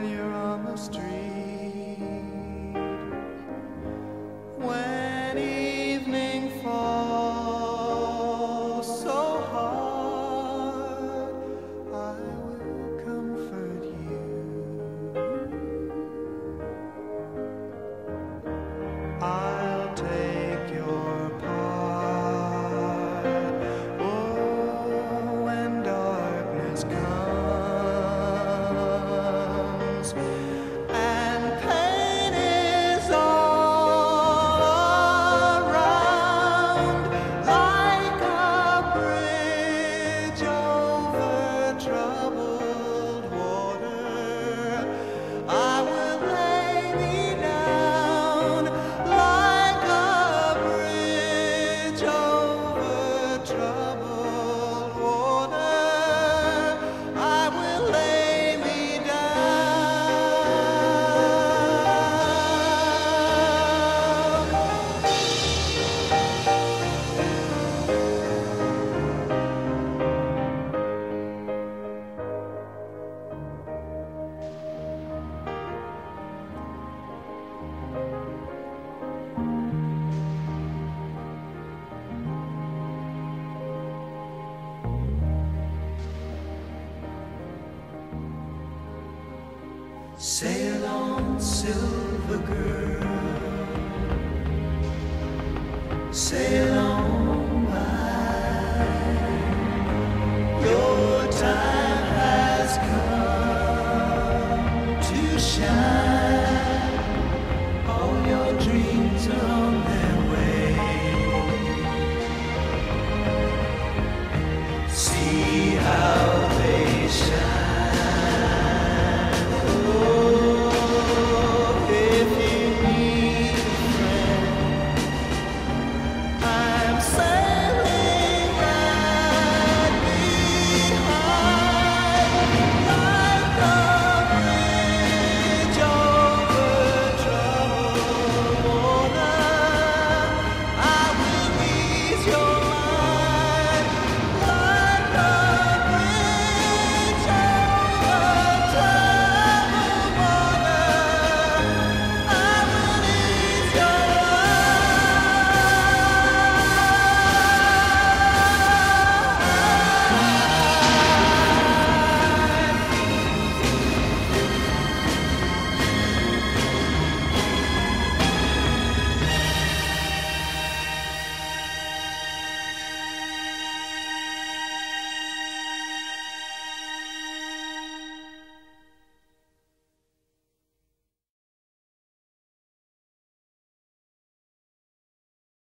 when you're on the street, when evening falls so hard, I will comfort you. I'll take your part. Oh, when darkness comes and pain is all around, like a bridge over troubled water, I will lay me down, like a bridge over troubled water, I will lay. Sail on, silver girl, sail on by. Your time has come to shine. All your dreams are on their way. See